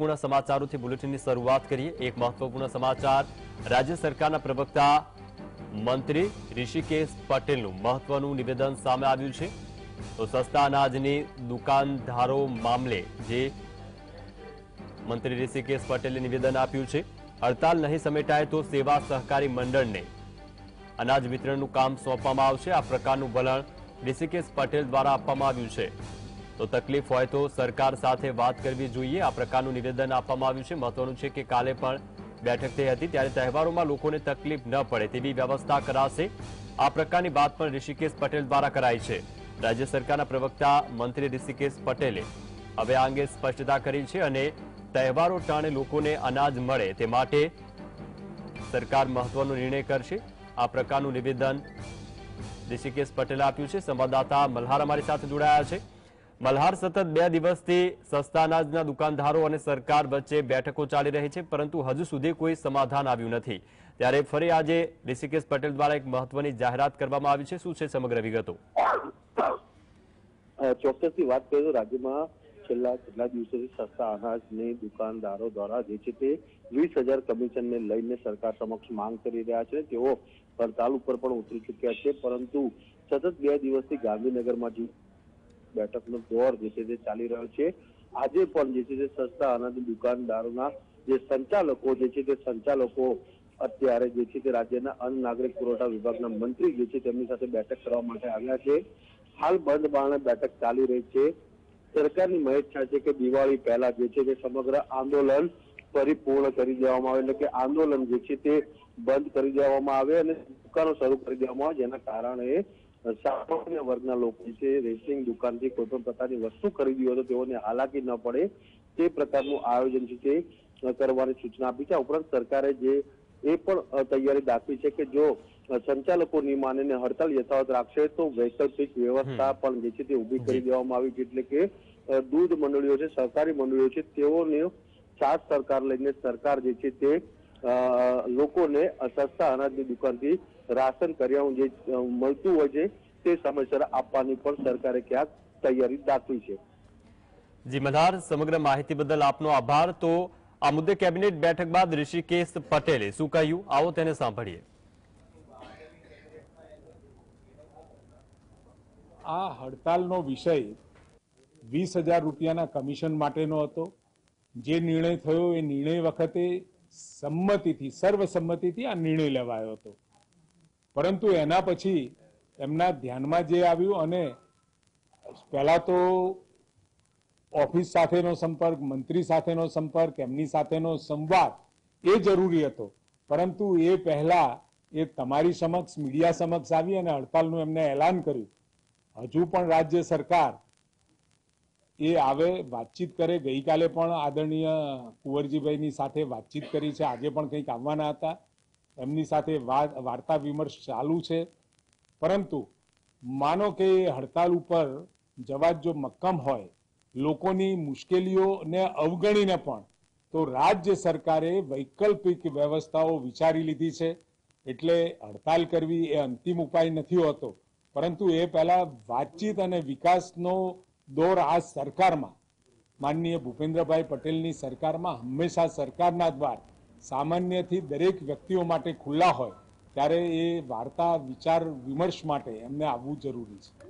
महत्वपूर्ण समाचारों थी बुलेटिन की शुरुआत करिए। एक महत्वपूर्ण समाचार, राज्य सरकारना प्रवक्ता मंत्री ऋषिकेश पटेलनु महत्वनु निवेदन सामे आव्युं छे। तो सस्ता अनाजनी दुकानदारों मामले जे मंत्री ऋषिकेश पटेले निवेदन आप्युं छे। हड़ताल नहीं समेटाय तो सेवा सहकारी मंडल ने अनाज वितरणनु काम सौंपवामां आवशे। आ प्रकारनु वलण ऋषिकेश पटेल द्वारा आपवामां आव्युं छे। तो तकलीफ होय तो सरकार साथे बात करवी जोईए। आ प्रकारनुं निवेदन आपवामां आव्युं छे। महत्वनुं छे के काले पण बैठक थई हती त्यारे तहेवारोमां लोकोने तकलीफ न पड़े तेवी व्यवस्था कराशे। आ प्रकारनी बात पण ऋषिकेश पटेल द्वारा कराई छे। राज्य सरकारना प्रवक्ता मंत्री ऋषिकेश पटेले हवे आ अंगे स्पष्टता करी छे अने तहेवारो टाणे लोकोने अनाज मळे ते माटे सरकार महत्वनो निर्णय करशे। आ प्रकारनुं निवेदन ऋषिकेश पटेले आप्युं छे। संवाददाता मल्हार अमारी साथे जोडाया छे। मल्हार, सतत बे दिवसथी सस्ता अनाजना दुकानदारों और सरकार वच्चे बैठको चाली रही है, परंतु हजू सुधी कोई समाधान आव्युं नथी। त्यारे फरी आज ऋषिकेश पटेल द्वारा एक महत्वनी जाहेरात करवामां आवी छे। शुं छे समग्र विगतो? चोक्कसथी वात करीए तो राज्यमां छेल्ला કેટલા દિવસોથી સસ્તા અનાજની દુકાનદારો દ્વારા જે છે તે 20000 કમિશનને લઈને સરકાર સમક્ષ માંગ કરી રહ્યા છે। તેઓ હડતાલ ઉપર પણ ઉતરી ચૂક્યા છે, પરંતુ સતત બે દિવસથી ગાંધીનગરમાં જે बैठकનો दौर જે ચાલી રહ્યો છે, આજે પણ જે સસ્તા અનાજ દુકાનદારોના જે સંચાલકો અત્યારે જે છે તે રાજ્યના અન્ન નાગરિક પુરવઠા વિભાગના મંત્રી જે છે તેમની સાથે બેઠક કરવા માટે આવ્યા છે। હાલ બંધ બારણે બેઠક ચાલી રહી છે। સરકારની મહેચ્છા છે કે દિવાળી પહેલા જે છે તે સમગ્ર આંદોલન પરિપૂર્ણ કરી દેવામાં આવે, એટલે કે આંદોલન જે છે તે બંધ કરી દેવામાં આવે અને દુકાનો શરૂ કરી દેવામાં આવે, જેના કારણે सामान्य वर्गना लोग रेशनिंग दुकान थी कोईपण प्रकार की वस्तु खरीदी हो तो हालाकी न पड़े ते प्रकारनुं आयोजन छे करवानी सूचना आपी छे। उपरांत सरकारे जे ए पण तैयारी दाखवी छे के जो संचालको नी माने ने हड़ताल यथावत राखशे तो वैकल्पिक व्यवस्था पण जे छे ते ऊभी करी देवामां आवी, जेटले के दूध मंडळीओ छे, सहकारी मंडळीओ छे तेओने साथ सरकार लईने सरकार जे छे ते लोकोने सस्ता अनाजनी दुकानथी राशन कर्यानु जे मळतुं होय छे ते समयसर आपवानी पण सरकारे क्या तैयारी दाखवी छे। जी मल्हार, समग्र माहिती बदल आपनो आभार। तो आ मुद्दे केबिनेट बैठक बाद ऋषिकेश पटेले शुं कह्युं, आवो तेने सांभळीए। आ हड़तालनो विषय 20000 रूपियाना कमिशन माटेनो हतो। जे निर्णय थयो ए निर्णय वखते सम्मतिथी सर्वसम्मतिथी आ निर्णय लेवायो हतो, परंतु एना पछी एमना ध्यानमां जे आव्युं अने पहला तो ऑफिस साथेनो संपर्क, मंत्री साथेनो संपर्क, एमनी साथेनो संवाद ए जरूरी हतो, परंतु ए पहला ए तमारी समक्ष मीडिया समक्ष आवी अने हड़तालनुं एमने ऐलान कर्युं। हजू पण राज्य सरकार ए आवे बातचीत करे। गई काले पण आदरणीय कुंवरजीभाईनी साथे बातचीत करी छे, आजे पण कंईक आववाना हता, एमनी साथे वार्ता विमर्श चालू छे, परंतु मानो के हड़ताल उपर जवाब जो मक्कम होय, लोकोनी मुश्केलीओ ने अवगणीने पण तो राज्य सरकारे वैकल्पिक व्यवस्थाओ विचारी लीधी छे, एटले हड़ताल करवी ए अंतिम उपाय नथी होतो, परंतु ए पहेला वातचीत अने विकासनो दौर आज सरकार में माननीय भूपेन्द्र भाई पटेल सरकार में हमेशा सरकारना द्वार सामान्य थी दरेक व्यक्तिओ माटे खुला होय, त्यारे ए वार्ता विचार विमर्श माटे एमने आववुं जरूरी छे।